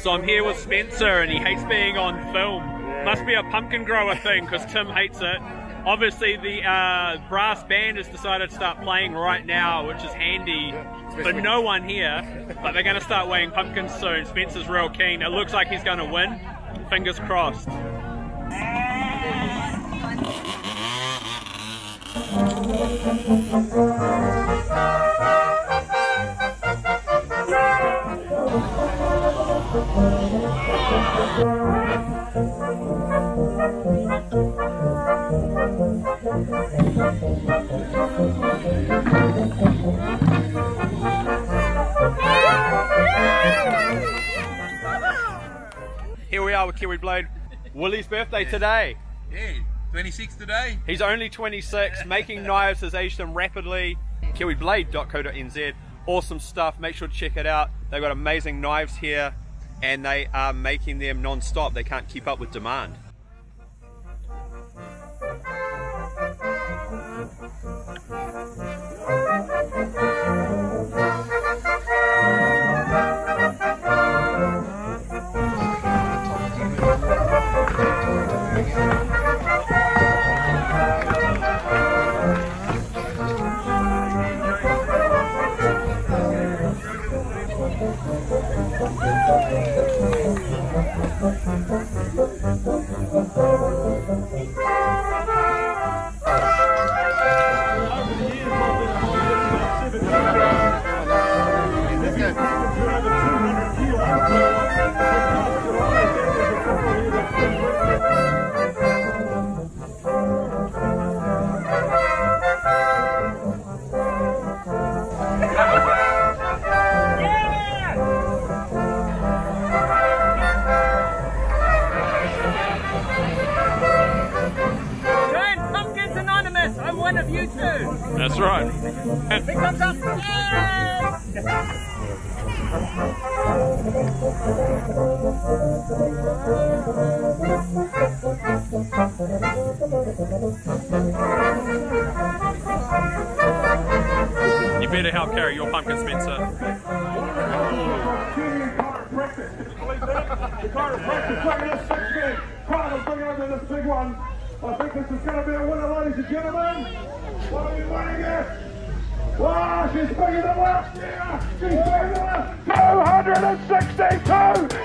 So I'm here with Spencer and he hates being on film. Must be a pumpkin grower thing because Tim hates it. Obviously the brass band has decided to start playing right now, which is handy for no one here, but they're going to start weighing pumpkins soon. Spencer's real keen. It looks like he's going to win. Fingers crossed. Here we are with Kiwi Blade. Willie's birthday today. Yeah, 26 today. He's only 26. Making knives has aged them rapidly. KiwiBlade.co.nz. Awesome stuff. Make sure to check it out. They've got amazing knives here, and they are making them non-stop. They can't keep up with demand. That's right. Big thumbs up! Yay! You better help carry your pumpkin, Spencer. I think this is going to be a winner, ladies and gentlemen. What are you winning at? Wow, she's bigger than last year! She's bigger than last year! 262!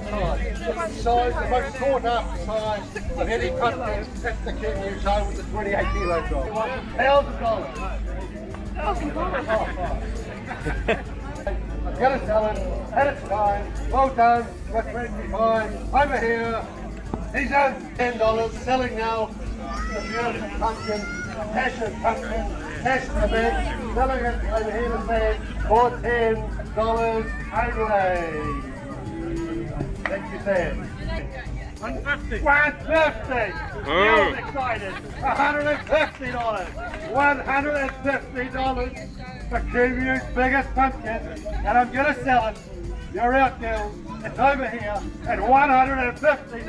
Size, the most sought after size of any pumpkin except the Kumeu toe with the 28 kilo dog. $1,000. $1,000? I'm going to sell it at its time. Well done, my friend behind. Over here. He's earned $10. Selling now. The beautiful pumpkin, passion pumpkin, passion event. Selling it over here to Sam for $10 overlay. Thank you, Sam. 150. 150. Oh. Excited. $150. $150 for Kumeu's biggest pumpkin, and I'm going to sell it. You're out, girls. It's over here at $150.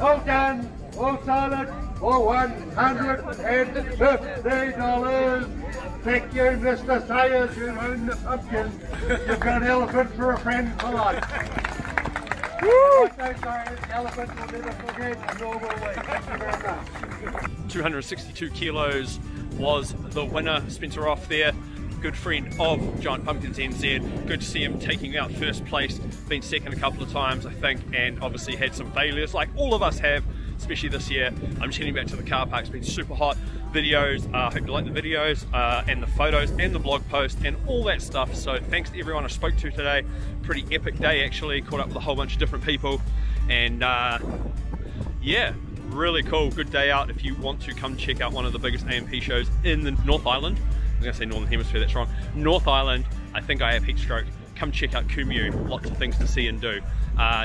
All done. All solid. All $150. Thank you, Mr. Sayers, who owned the pumpkin. You've got an elephant for a friend for life. Woo! 262 kilos was the winner. Spencer off there, good friend of Giant Pumpkins NZ. Good to see him taking out first place, been second a couple of times I think, and obviously had some failures like all of us have, especially this year. I'm just heading back to the car park. It's been super hot. Videos, I hope you like the videos and the photos and the blog post and all that stuff. So thanks to everyone I spoke to today. Pretty epic day actually, caught up with a whole bunch of different people, and yeah, really cool, good day out. If you want to come check out one of the biggest A&P shows in the North Island, I was gonna say Northern Hemisphere, that's wrong, North Island, I think I have heat stroke. Come check out Kumeu, lots of things to see and do.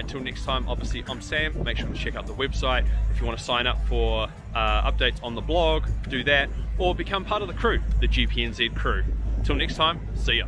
Till next time, obviously I'm Sam, make sure to check out the website. If you want to sign up for updates on the blog, do that, or become part of the crew, the GPNZ crew. Till next time, see ya.